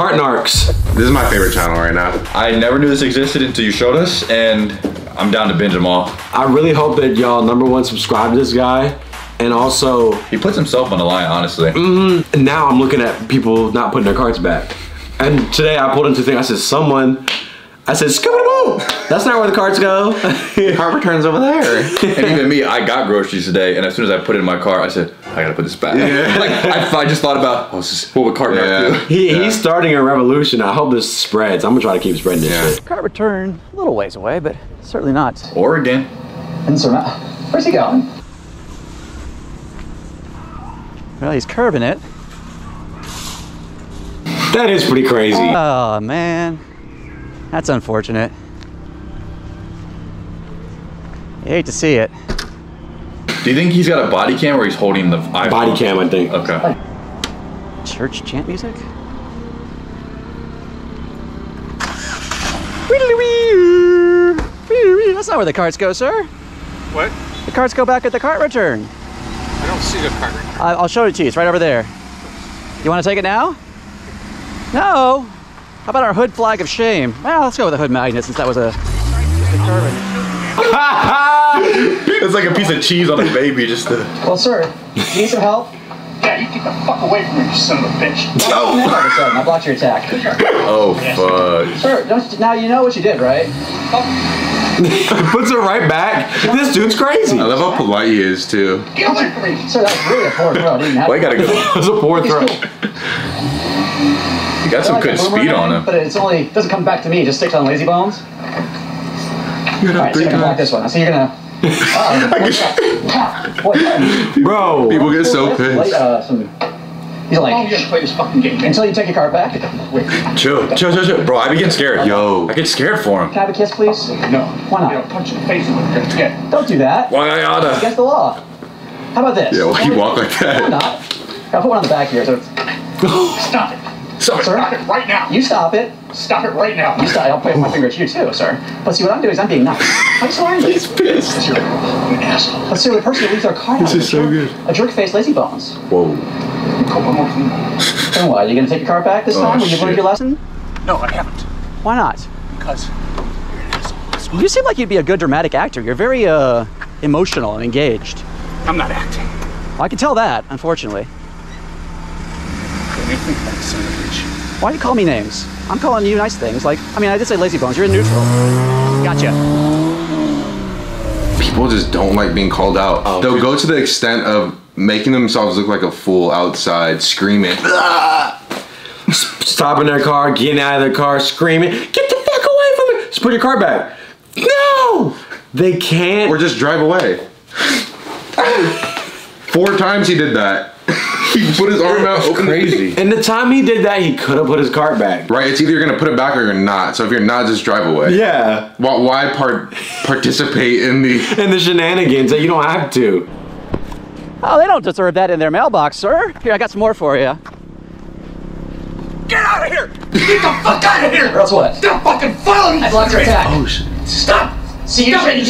Cart Narcs. This is my favorite channel right now. I never knew this existed until you showed us, and I'm down to binge them all. I really hope that y'all, number one, subscribe to this guy. And also, he puts himself on the line, honestly. And now I'm looking at people not putting their carts back. And today I pulled into the thing, I said, someone, I said, scoot-a-boo! That's not where the carts go. Cart returns over there. And even me, I got groceries today, and as soon as I put it in my car, I said, I gotta put this back. Yeah. Like, I just thought about, what would Cart Narcs do? He's starting a revolution. I hope this spreads. I'm gonna try to keep spreading this shit. Cart return, a little ways away, but certainly not Oregon. And so now, where's he going? Well, he's curving it. That is pretty crazy. Oh, man. That's unfortunate. You hate to see it. Do you think he's got a body cam or he's holding the iPhone? Body cam, I think. Okay. Church chant music? That's not where the carts go, sir. What? The carts go back at the cart return. I don't see the cart return. I'll show it to you. It's right over there. You want to take it now? No. How about our hood flag of shame? Well, let's go with a hood magnet since that was a It's like a piece of cheese on a baby just to... Well, sir, do you need some help? Yeah, you get the fuck away from me, you son of a bitch. Oh! I blocked your attack. Oh, fuck. Sir, don't you, now you know what you did, right? Puts it right back. This dude's crazy. I love how polite he is, too. Get away from me! Sir, that was really a poor throw. Well, I gotta go. That was a poor throw. He got some good speed on him. But it's only, doesn't come back to me, it just sticks on lazy bones. Alright, so you're gonna block this one. I see you're gonna... Bro, people get so pissed. He's like, just play this fucking game until you take your cart back. Chill. Bro, I get scared. Yo, I get scared for him. Can I have a kiss, please? No. Why not? You know, punch in the face. Don't do that. Why I oughta? It's against the law. How about this? Yeah, why you walk like that? Why not? I'll put one on the back here. So it's... Stop it. Stop it. Sir? Stop it right now. You stop it. Stop it right now. You stop it. I'll point my finger at you too, sir. But see, what I'm doing is I'm being nice. I'm sorry. He's pissed. You're an asshole. But see, the person who leaves our car this is so good. A jerk-faced lazy bones. Whoa. And what? Are you going to take your car back this time? Will you learn your lesson? No, I haven't. Why not? Because you're an asshole. You seem like you'd be a good dramatic actor. You're very emotional and engaged. I'm not acting. Well, I can tell that, unfortunately. Why do you call me names? I'm calling you nice things. Like, I mean, I did say lazy bones. You're in neutral. Gotcha. People just don't like being called out. Oh, they'll go to the extent of making themselves look like a fool outside, screaming. Stopping their car, getting out of their car, screaming. Get the fuck away from me. Just put your car back. No! They can't. Or just drive away. 4 times he did that. He put his arm out, crazy. And the time he did that, he could have put his cart back. Right, it's either you're gonna put it back or you're not. So if you're not, just drive away. Yeah. Why participate in the shenanigans that you don't have to? Oh, they don't deserve that in their mailbox, sir. Here, I got some more for you. Get out of here! Get the fuck out of here! Or else what? Stop fucking following me! I blocked your attack. Oh shit! Stop! See, you shouldn't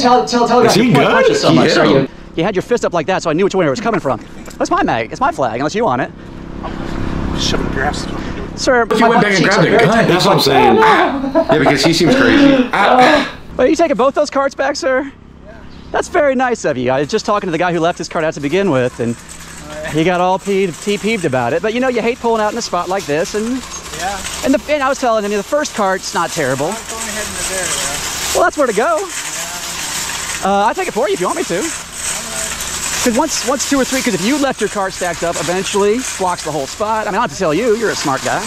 tell guys you punch so much. Sorry, you had your fist up like that, so I knew which way it was coming from. That's my mag. It's my flag, unless you want it. Shove it up your ass. Sir, but you went back and grabbed the gun. That's what I'm saying. Yeah, because he seems crazy. Are you taking both those carts back, sir? Yeah. That's very nice of you. I was just talking to the guy who left his cart out to begin with, and he got all peeved about it. But you know, you hate pulling out in a spot like this, and I was telling him the first cart's not terrible. I'm going ahead in there, yeah. Well, that's where to go. Yeah. I'll take it for you if you want me to. Because once 2 or 3, because if you left your cart stacked up, eventually blocks the whole spot. I mean, I have to tell you, you're a smart guy.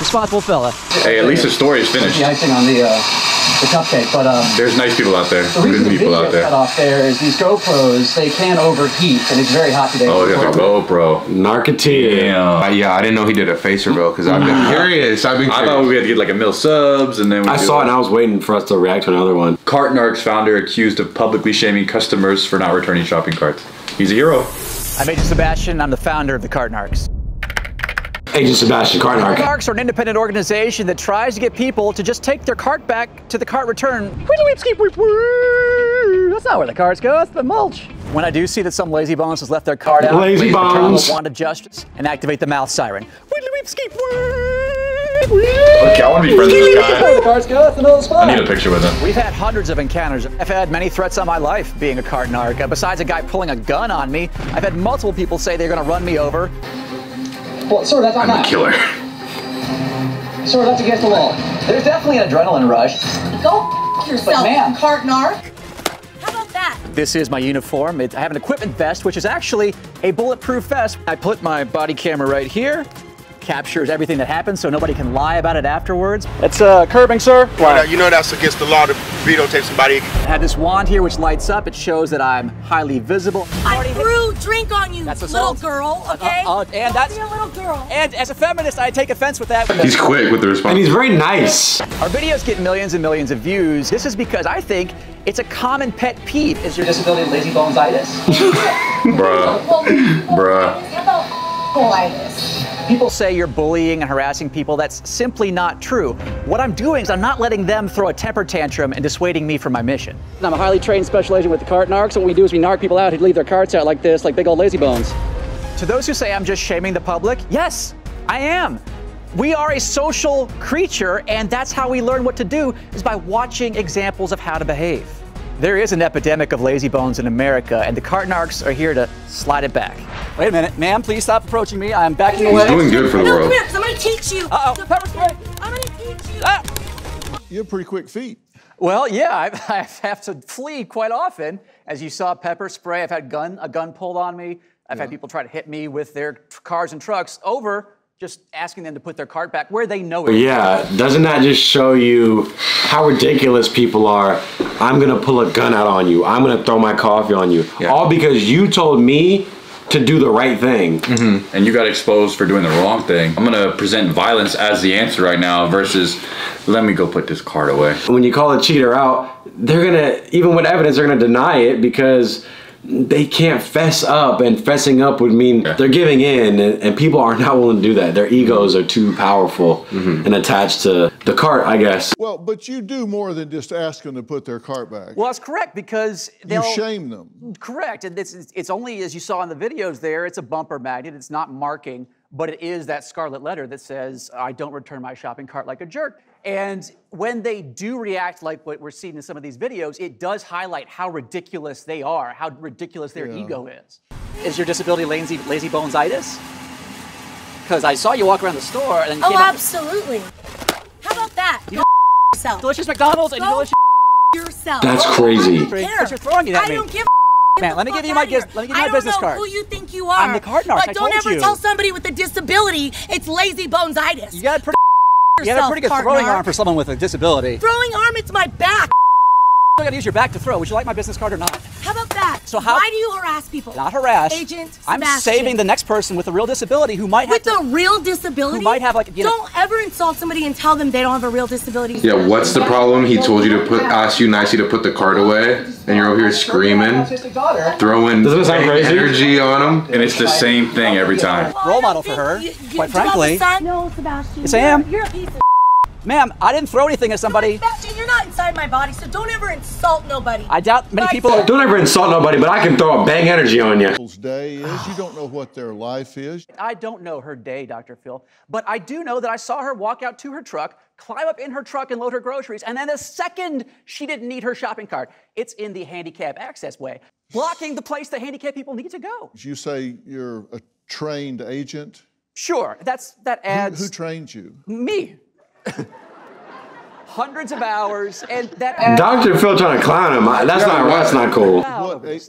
Responsible fella. Hey, at least the story is finished. The icing on the cupcake, but... there's nice people out there. The reason the video cut off there is these GoPros, they can overheat, and it's very hot today. Oh, yeah, the GoPro. Narcoteer. Yeah. Yeah, I didn't know he did a face reveal, because I've been curious. I thought we had to get like a 1 million subs, and then... I saw it, and I was waiting for us to react to another one. Cart Narcs founder accused of publicly shaming customers for not returning shopping carts. He's a hero. I'm Agent Sebastian. I'm the founder of the Cart Narcs. Agent Sebastian, Cart Narcs. Cart Narcs are an independent organization that tries to get people to just take their cart back to the cart return. That's not where the carts go. That's the mulch. When I do see that some lazy bones has left their cart out, lazy bones want to justice and activate the mouth siren. escape! Okay, I want to be friends with this guy. I need a picture with him. We've had hundreds of encounters. I've had many threats on my life being a cart narc. Besides a guy pulling a gun on me, I've had multiple people say they're going to run me over. Well, sir, that's not I'm a killer. Sir, that's against the law. There's definitely an adrenaline rush. Go f*** yourself, cart narc. This is my uniform. I have an equipment vest, which is actually a bulletproof vest. I put my body camera right here, captures everything that happens so nobody can lie about it afterwards. It's curbing, sir. You know that's against the law to videotape somebody. I have this wand here which lights up. It shows that I'm highly visible. I threw drink on you, that's little girl, okay? And that's a little girl. And as a feminist, I take offense with that. He's quick with the response. And he's very nice. Our videos get millions and millions of views. This is because I think it's a common pet peeve. Is your disability lazy bonesitis? Bruh. People say you're bullying and harassing people. That's simply not true. What I'm doing is I'm not letting them throw a temper tantrum and dissuading me from my mission. I'm a highly trained special agent with the cart narcs. What we do is we narc people out who leave their carts out like this, like big old lazy bones. To those who say I'm just shaming the public, yes, I am. We are a social creature, and that's how we learn what to do, is by watching examples of how to behave. There is an epidemic of lazy bones in America, and the cart narcs are here to slide it back. Wait a minute, ma'am, please stop approaching me. I'm backing away. He's doing good for the world. Come here, because I'm going to teach you. Uh-oh, pepper spray. I'm going to teach you. Ah. You have pretty quick feet. Well, yeah, I have to flee quite often. As you saw, pepper spray. I've had a gun pulled on me. I've had people try to hit me with their cars and trucks over just asking them to put their cart back where they know it. Yeah, doesn't that just show you how ridiculous people are? I'm gonna pull a gun out on you. I'm gonna throw my coffee on you. Yeah. All because you told me to do the right thing. Mm-hmm. And you got exposed for doing the wrong thing. I'm gonna present violence as the answer right now versus, let me go put this cart away. When you call a cheater out, they're gonna, even with evidence, they're gonna deny it because they can't fess up, and fessing up would mean they're giving in, and people are not willing to do that. Their egos are too powerful and attached to the cart, I guess. Well, but you do more than just ask them to put their cart back. Well, that's correct, because they'll... You shame them. Correct, and it's only, as you saw in the videos there, it's a bumper magnet, it's not marking, but it is that scarlet letter that says, I don't return my shopping cart like a jerk. And when they do react like what we're seeing in some of these videos, it does highlight how ridiculous they are, how ridiculous their ego is. Is your disability lazy bonesitis? Because I saw you walk around the store and then you absolutely. How about that? You yourself. Delicious McDonald's and delicious yourself. That's crazy. I don't care. I don't give a man, let me give you my business card. I don't know who you think you are. I'm the cart narc. But don't ever tell somebody with a disability it's lazy bonesitis. You got yourself, you had a pretty good throwing arm for someone with a disability. Throwing arm, it's my back. I gotta use your back to throw. Would you like my business card or not? How about that? So how? Why do you harass people? Not harass. Agent Sebastian. I'm saving the next person with a real disability who might have a real disability? Who might have like, you know, don't ever insult somebody and tell them they don't have a real disability. Yeah, what's the problem? He told you to asked you nicely to put the card away, and you're over here screaming, throwing energy on him, and it's the same thing every time. Role model for her, quite frankly. No, Sebastian. Yes, I am. You're a piece of ma'am, I didn't throw anything at somebody. Sebastian, you're not inside my body, so don't ever insult nobody. I doubt many people... Don't ever insult nobody, but I can throw a bang energy on you. Day is, you don't know what their life is. I don't know her day, Dr. Phil, but I do know that I saw her walk out to her truck, climb up in her truck and load her groceries, and then the second she didn't need her shopping cart, it's in the handicap access way, blocking the place that handicapped people need to go. You say you're a trained agent? Sure, that adds... Who trained you? Me. Hundreds of hours, and that. Dr. Phil trying to clown him. That's not cool.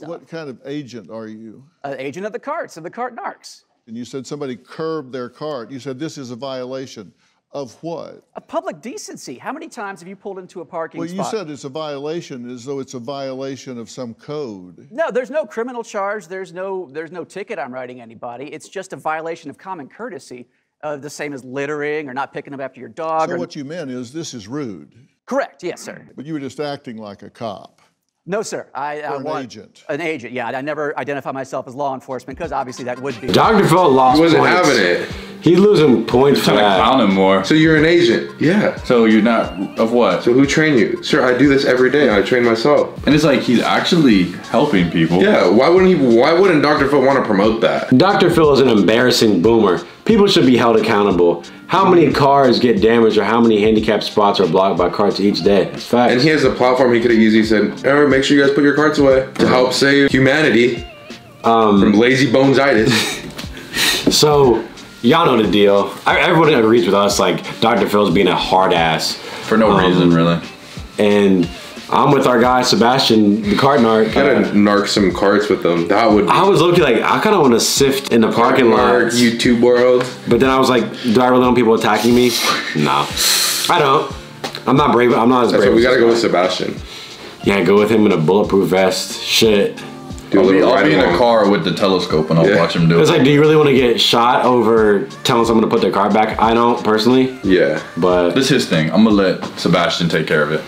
What kind of agent are you? An agent of the carts, of the cart narcs. And you said somebody curbed their cart. You said this is a violation of what? Of public decency. How many times have you pulled into a parking spot? Well, you said it's a violation, as though it's a violation of some code. No, there's no criminal charge. There's no ticket I'm writing anybody. It's just a violation of common courtesy. The same as littering or not picking up after your dog. So what you meant is this is rude. Correct, yes, sir. But you were just acting like a cop. No, sir. Or an agent. An agent, yeah. I never identify myself as law enforcement because obviously that would be... Dr. Phil lost points. He wasn't having it. He's losing points for that. I'm trying to clown him more. So you're an agent. Yeah. So you're not, of what? So who trained you? Sir, I do this every day. I train myself. And it's like, he's actually helping people. Yeah, why wouldn't Dr. Phil want to promote that? Dr. Phil is an embarrassing boomer. People should be held accountable. How many cars get damaged or how many handicapped spots are blocked by carts each day? It's facts. And he has a platform. He could have easily said, oh, make sure you guys put your carts away to help save humanity from lazy bonesitis. So, y'all know the deal. Everyone agrees with us, like, Dr. Phil's being a hard ass. For no reason, really. And I'm with our guy, Sebastian, the cart narc. Gotta narc some carts with them. That would be. I was looking like, I kind of want to sift in the parking lot. YouTube world. But then I was like, do I really want people attacking me? No. I don't. I'm not brave. I'm not as brave. So we gotta go with Sebastian. Yeah, go with him in a bulletproof vest. Shit. I'll be in a car with the telescope and I'll watch him do it. It's like, do you really want to get shot over telling someone to put their car back? I don't, personally. Yeah. But this is his thing. I'm gonna let Sebastian take care of it.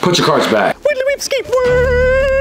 Put your cards back. Widdly weep skeep.